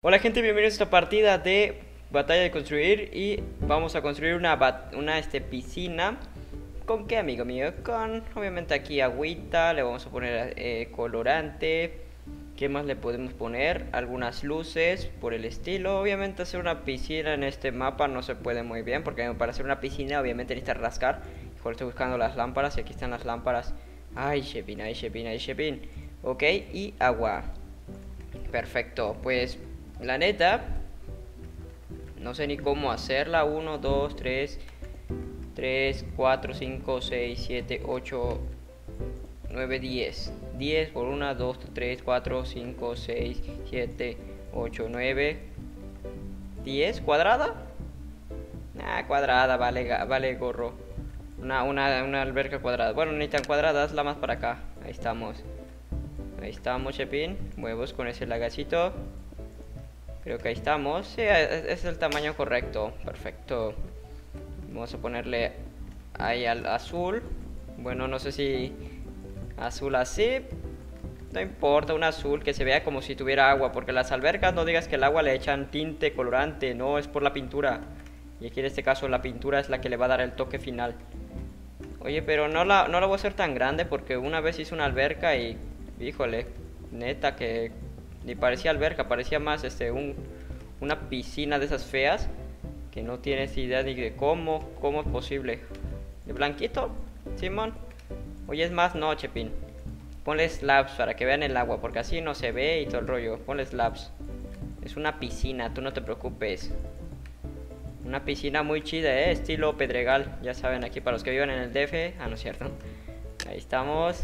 Hola gente, bienvenidos a esta partida de batalla de construir. Y vamos a construir una piscina. ¿Con qué, amigo mío? Con, obviamente, aquí agüita. Le vamos a poner colorante. ¿Qué más le podemos poner? Algunas luces por el estilo. Obviamente hacer una piscina en este mapa no se puede muy bien, porque para hacer una piscina obviamente necesitas rascar. Joder, estoy buscando las lámparas y aquí están las lámparas. Ay, Shepin, ay, Shepin, ay, Shepin. Ok, y agua. Perfecto, pues la neta, no sé ni cómo hacerla. 1, 2, 3, 3, 4, 5, 6, 7, 8, 9, 10. 10 por 1, 2, 3, 4, 5, 6, 7, 8, 9, 10. ¿Cuadrada? Ah, cuadrada, vale gorro. Una alberca cuadrada. Bueno, ni tan cuadrada, hazla más para acá. Ahí estamos. Ahí estamos, Shepin. Huevos con ese lagacito. Creo que ahí estamos. Sí, es el tamaño correcto. Perfecto. Vamos a ponerle ahí al azul. Bueno, no sé si azul así. No importa, un azul que se vea como si tuviera agua. Porque las albercas, no digas que el agua le echan tinte, colorante. No, es por la pintura. Y aquí en este caso la pintura es la que le va a dar el toque final. Oye, pero no la voy a hacer tan grande, porque una vez hice una alberca y, híjole, neta que ni parecía alberca, parecía más una piscina de esas feas que no tienes idea ni de cómo es posible. ¿De blanquito, Simón? Oye, es más, no, Shepin. Ponle slabs para que vean el agua, porque así no se ve y todo el rollo. Ponle slabs. Es una piscina, tú no te preocupes. Una piscina muy chida, estilo Pedregal. Ya saben, aquí para los que viven en el DF. Ah, no es cierto. Ahí estamos.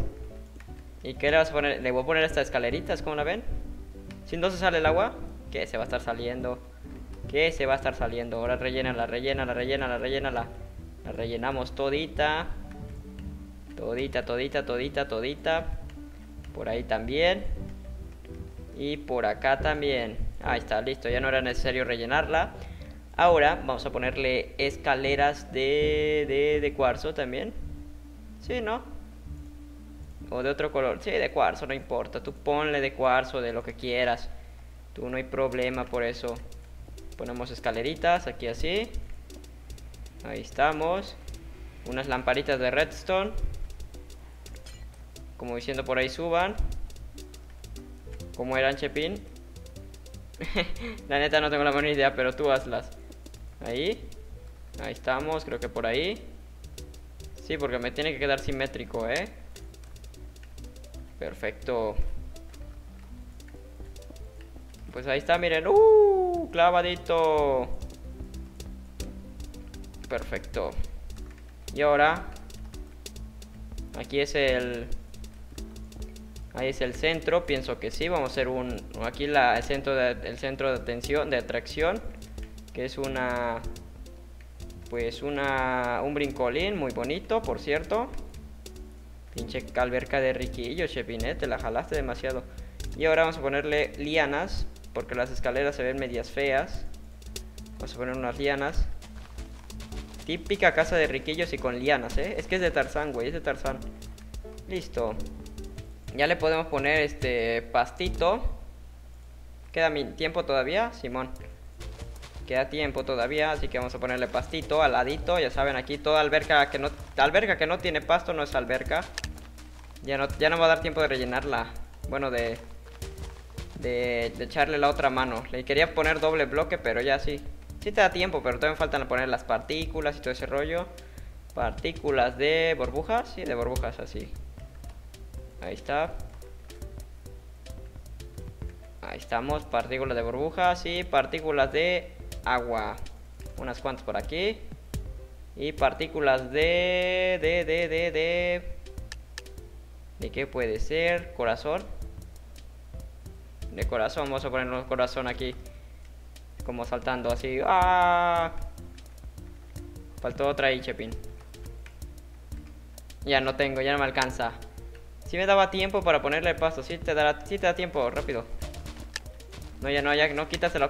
¿Y qué le vas a poner? Le voy a poner estas escaleritas, ¿cómo la ven? Si no se sale el agua, que se va a estar saliendo. Que se va a estar saliendo. Ahora rellénala, rellénala, rellénala, rellénala. La rellenamos todita. Todita, todita, todita, todita. Por ahí también. Y por acá también. Ahí está, listo. Ya no era necesario rellenarla. Ahora vamos a ponerle escaleras de cuarzo también. Sí, ¿no? O de otro color, sí, de cuarzo, no importa. Tú ponle de cuarzo, de lo que quieras. Tú no hay problema por eso. Ponemos escaleritas, aquí así. Ahí estamos. Unas lamparitas de redstone, como diciendo por ahí suban. ¿Cómo eran, Shepin? La neta no tengo la menor idea, pero tú hazlas. Ahí. Ahí estamos, creo que por ahí. Sí, porque me tiene que quedar simétrico, Perfecto. Pues ahí está, miren. Clavadito. Perfecto. Y ahora aquí es el... Ahí es el centro, pienso que sí. Vamos a hacer un... Aquí el centro de atención, de atracción, que es una... Pues un brincolín muy bonito, por cierto. Pinche alberca de riquillo, Shepin, te la jalaste demasiado. Y ahora vamos a ponerle lianas, porque las escaleras se ven medias feas. Vamos a poner unas lianas. Típica casa de riquillos y con lianas, Es que es de Tarzán, güey, es de Tarzán. Listo. Ya le podemos poner pastito. ¿Queda tiempo todavía, Simón? Queda tiempo todavía, así que vamos a ponerle pastito al ladito. Ya saben, aquí toda alberca que no tiene pasto no es alberca. Ya no va a dar tiempo de rellenarla. Bueno, de echarle la otra mano. Le quería poner doble bloque, pero ya sí. Sí te da tiempo, pero todavía faltan poner las partículas y todo ese rollo. Partículas de burbujas, sí, de burbujas así. Ahí está. Ahí estamos, partículas de burbujas y partículas de agua. Unas cuantas por aquí. Y partículas ¿De qué puede ser? Corazón. De corazón, vamos a poner un corazón aquí. Como saltando así. ¡Ah! Faltó otra ahí, Shepin. Ya no tengo, ya no me alcanza. Si me daba tiempo para ponerle pasto. Sí te da tiempo, rápido. No, ya no, quítaselo.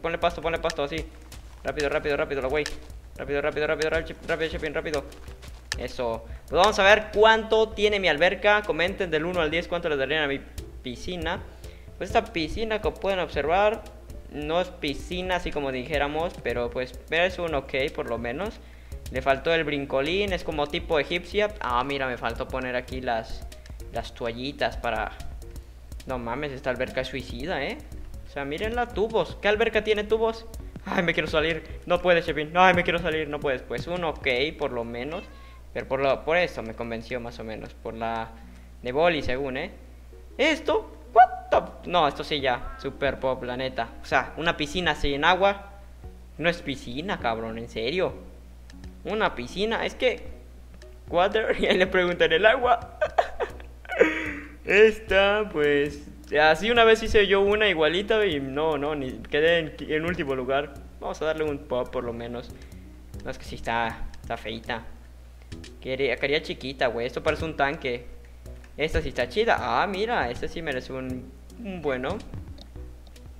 Ponle pasto, así. Rápido, güey. Rápido, Shepin, rápido. Eso. Pues vamos a ver cuánto tiene mi alberca. Comenten del 1 al 10 cuánto le darían a mi piscina. Pues esta piscina, como pueden observar, no es piscina así como dijéramos, pero pues es un ok por lo menos. Le faltó el brincolín, es como tipo egipcia. Ah, mira, me faltó poner aquí las toallitas para... No mames, esta alberca es suicida, o sea, mírenla, tubos. ¿Qué alberca tiene tubos? Ay, me quiero salir, no puedes, Chepin. Ay, me quiero salir, no puedes. Pues un ok por lo menos. Pero por eso me convenció más o menos. Por la de boli, según, Esto, what the... No, esto sí ya, super pop, la neta. O sea, una piscina sin agua no es piscina, cabrón, en serio. Una piscina, es que water, y ahí le preguntan el agua. Esta, pues así una vez hice yo una igualita y no, ni quedé en último lugar. Vamos a darle un pop por lo menos. No, es que sí está feita. Quería chiquita, güey. Esto parece un tanque. Esta sí está chida. Ah, mira, esta sí merece un bueno.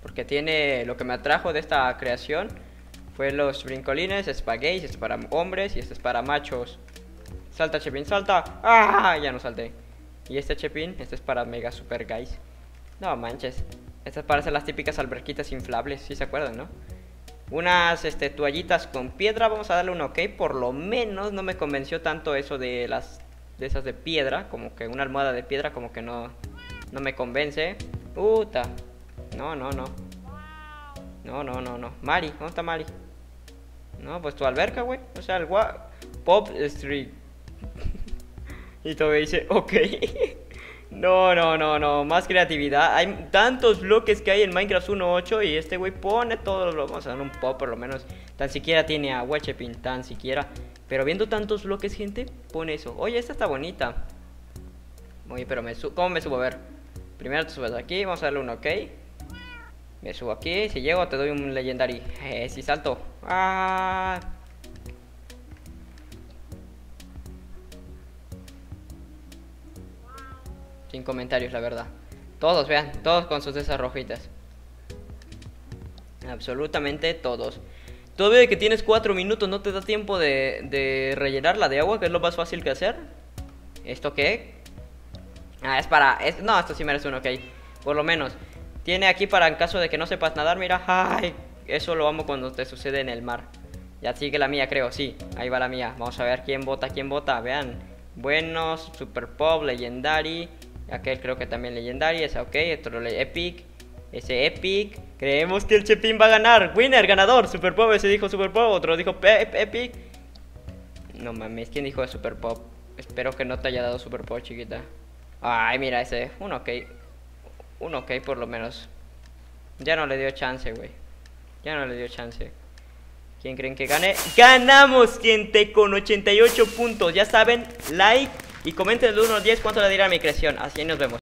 Porque tiene... Lo que me atrajo de esta creación fue los brincolines, espaguetis. Este es para hombres y este es para machos. Salta, Chepin, salta. ¡Ah! Ya no salté. Y este, Chepin, este es para mega super guys. No manches. Estas parecen las típicas alberquitas inflables. Sí se acuerdan, ¿no? Unas toallitas con piedra. Vamos a darle un ok. Por lo menos no me convenció tanto eso de las... De esas de piedra. Como que una almohada de piedra como que no me convence. Puta. No. Mari, ¿dónde está Mari? No, pues tu alberca, güey. O sea, el Pop Street. Y todavía dice, ok. No. Más creatividad. Hay tantos bloques que hay en Minecraft 1.8 y este güey pone todos los bloques. Vamos a dar un pop por lo menos. Tan siquiera tiene agua, Chepin, tan siquiera. Pero viendo tantos bloques, gente, pone eso. Oye, esta está bonita. Oye, pero ¿cómo me subo? A ver. Primero te subes aquí, vamos a darle un ok. Me subo aquí, si llego te doy un legendary. Si salto. Ah... Sin comentarios, la verdad. Todos, vean, todos con sus esas rojitas. Absolutamente todos. Todavía que tienes 4 minutos, ¿no te da tiempo de rellenarla de agua? Que es lo más fácil que hacer. ¿Esto qué? Ah, es para... No, esto sí merece un ok. Por lo menos. Tiene aquí para en caso de que no sepas nadar, mira. ¡Ay! Eso lo amo cuando te sucede en el mar. Ya sigue la mía, creo, sí. Ahí va la mía. Vamos a ver quién vota. Vean. Buenos, super pop, legendary. Aquel creo que también legendario, esa ok, otro epic, ese epic. Creemos que el Chepin va a ganar. Winner, ganador, super pop, ese dijo super pop, otro dijo epic. No mames, ¿quién dijo super pop? Espero que no te haya dado super pop, chiquita. Ay, mira ese, un ok. Un ok por lo menos. Ya no le dio chance, güey. Ya no le dio chance. ¿Quién creen que gane? ¡Ganamos, gente! Con 88 puntos, ya saben, like. Y comenten del 1 al 10 cuánto le dirá mi creación. Así nos vemos.